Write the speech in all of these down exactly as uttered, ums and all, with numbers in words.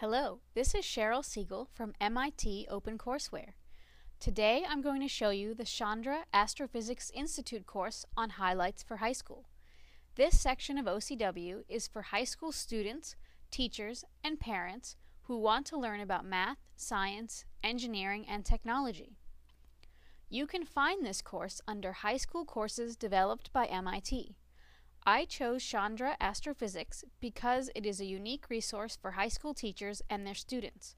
Hello, this is Cheryl Siegel from M I T OpenCourseWare. Today I'm going to show you the Chandra Astrophysics Institute course on highlights for high school. This section of O C W is for high school students, teachers, and parents who want to learn about math, science, engineering, and technology. You can find this course under High School Courses Developed by M I T. I chose Chandra Astrophysics because it is a unique resource for high school teachers and their students.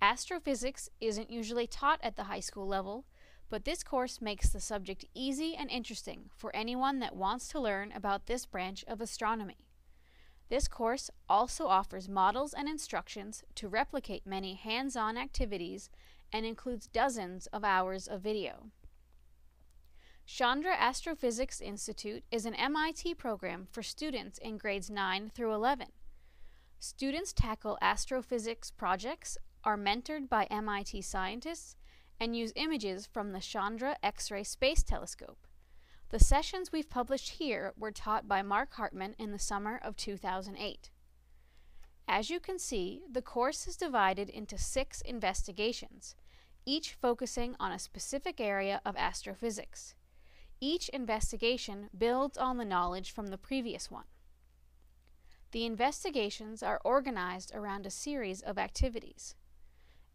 Astrophysics isn't usually taught at the high school level, but this course makes the subject easy and interesting for anyone that wants to learn about this branch of astronomy. This course also offers models and instructions to replicate many hands-on activities and includes dozens of hours of video. Chandra Astrophysics Institute is an M I T program for students in grades nine through eleven. Students tackle astrophysics projects, are mentored by M I T scientists, and use images from the Chandra X-ray Space Telescope. The sessions we've published here were taught by Mark Hartman in the summer of two thousand eight. As you can see, the course is divided into six investigations, each focusing on a specific area of astrophysics. Each investigation builds on the knowledge from the previous one. The investigations are organized around a series of activities.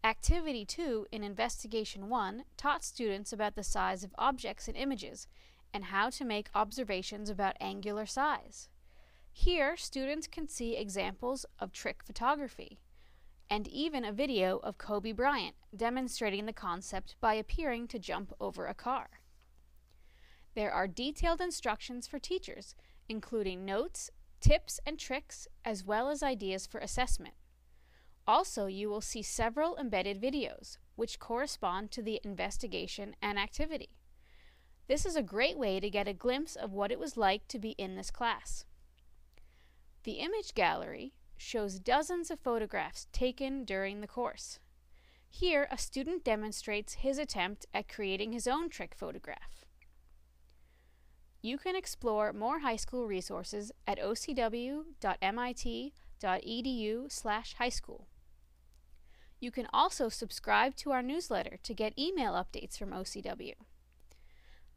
Activity two in Investigation one taught students about the size of objects and images and how to make observations about angular size. Here, students can see examples of trick photography and even a video of Kobe Bryant demonstrating the concept by appearing to jump over a car. There are detailed instructions for teachers, including notes, tips and tricks, as well as ideas for assessment. Also, you will see several embedded videos, which correspond to the investigation and activity. This is a great way to get a glimpse of what it was like to be in this class. The image gallery shows dozens of photographs taken during the course. Here, a student demonstrates his attempt at creating his own trick photograph. You can explore more high school resources at O C W dot M I T dot E D U slash high school. You can also subscribe to our newsletter to get email updates from O C W.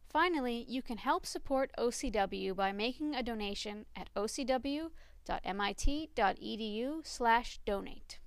Finally, you can help support O C W by making a donation at O C W dot M I T dot E D U slash donate.